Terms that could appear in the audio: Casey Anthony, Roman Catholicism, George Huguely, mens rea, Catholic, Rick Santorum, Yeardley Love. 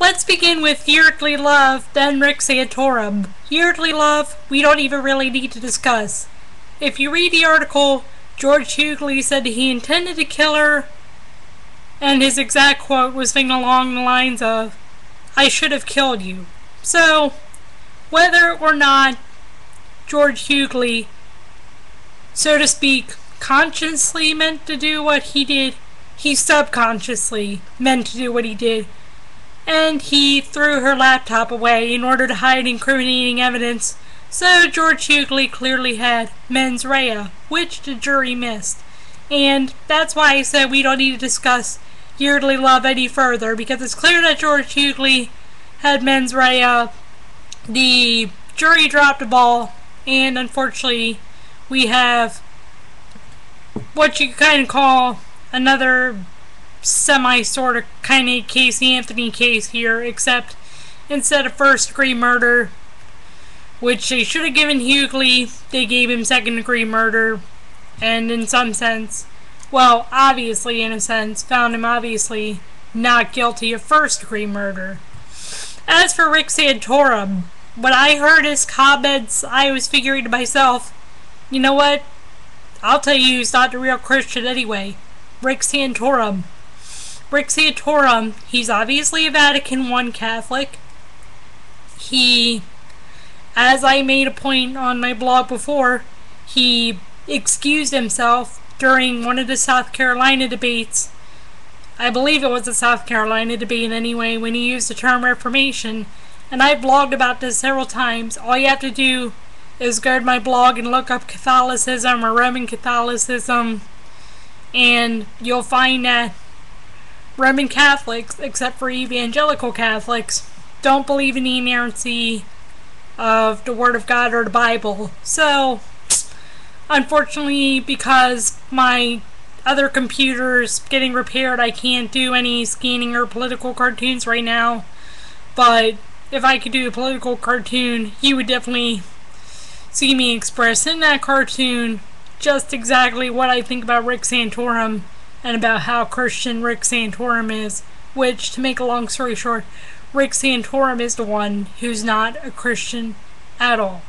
Let's begin with Yeardley Love, then Rick Santorum. Yeardley Love, we don't even really need to discuss. If you read the article, George Huguely said he intended to kill her, and his exact quote was something along the lines of, "I should have killed you." So, whether or not George Huguely, so to speak, consciously meant to do what he did, he subconsciously meant to do what he did, and he threw her laptop away in order to hide incriminating evidence. So George Huguely clearly had mens rea, which the jury missed. And that's why I said we don't need to discuss Yeardley Love any further, because it's clear that George Huguely had mens rea. The jury dropped the ball, and unfortunately we have what you could kind of call another semi-sort of kind of Casey Anthony case here, except instead of first-degree murder, which they should have given Huguely, they gave him second-degree murder, and in some sense, well, obviously in a sense, found him obviously not guilty of first-degree murder. As for Rick Santorum, when I heard his comments, I was figuring to myself, you know what? I'll tell you who's not the real Christian anyway. Rick Santorum. Rick Santorum, he's obviously a Vatican I Catholic. He, as I made a point on my blog before, he excused himself during one of the South Carolina debates. I believe it was the South Carolina debate anyway, when he used the term Reformation. And I've blogged about this several times. All you have to do is go to my blog and look up Catholicism or Roman Catholicism, and you'll find that Roman Catholics, except for evangelical Catholics, don't believe in the inerrancy of the Word of God or the Bible. So, unfortunately, because my other computer's getting repaired, I can't do any scanning or political cartoons right now. But if I could do a political cartoon, you would definitely see me express in that cartoon just exactly what I think about Rick Santorum and about how Christian Rick Santorum is, which, to make a long story short, Rick Santorum is the one who's not a Christian at all.